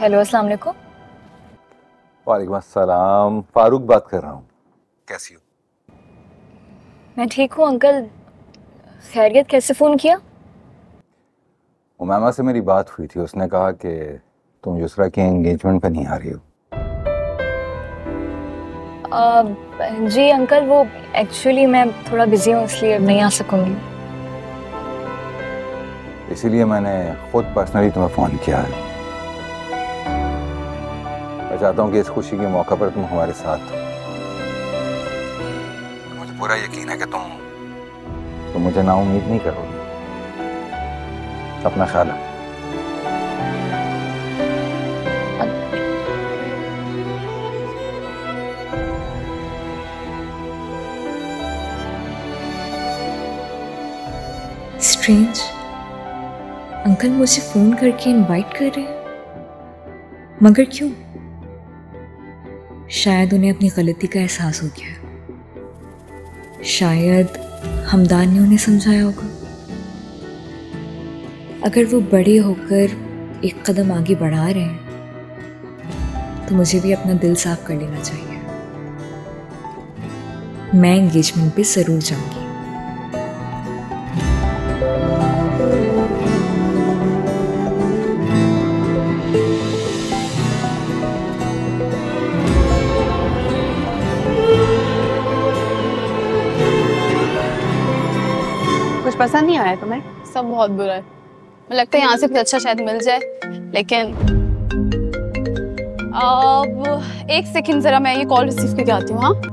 Hello, अस्सलाम वालेकुम। वालेकुम अस्सलाम, फारूक बात कर रहा हूँ। कैसी हो? मैं ठीक हूँ अंकल, खैरियत। कैसे फ़ोन किया? उमामा से मेरी बात हुई थी, उसने कहा कि तुम युसरा की एंगेजमेंट पर नहीं आ रही हो। जी अंकल, वो एक्चुअली मैं थोड़ा बिजी हूँ इसलिए नहीं आ सकूँगी। इसीलिए मैंने खुद पर्सनली तुम्हें फ़ोन किया है। मैं चाहता हूँ कि इस खुशी के मौके पर तुम हमारे साथ हो। मुझे पूरा यकीन है कि तुम मुझे ना उम्मीद नहीं करोगे। अपना ख्याल रखो। स्ट्रेंज, अंकल मुझे फोन करके इनवाइट कर रहे हैं, मगर क्यों? शायद उन्हें अपनी गलती का एहसास हो गया। शायद हमदान ने उन्हें समझाया होगा। अगर वो बड़े होकर एक कदम आगे बढ़ा रहे हैं तो मुझे भी अपना दिल साफ कर लेना चाहिए। मैं एंगेजमेंट पे जरूर जाऊंगी। पसंद नहीं आया तुम्हें? सब बहुत बुरा है। मुझे लगता है यहाँ से कुछ अच्छा शायद मिल जाए, लेकिन अब एक सेकंड जरा मैं ये कॉल रिसीव करके आती हूँ। हाँ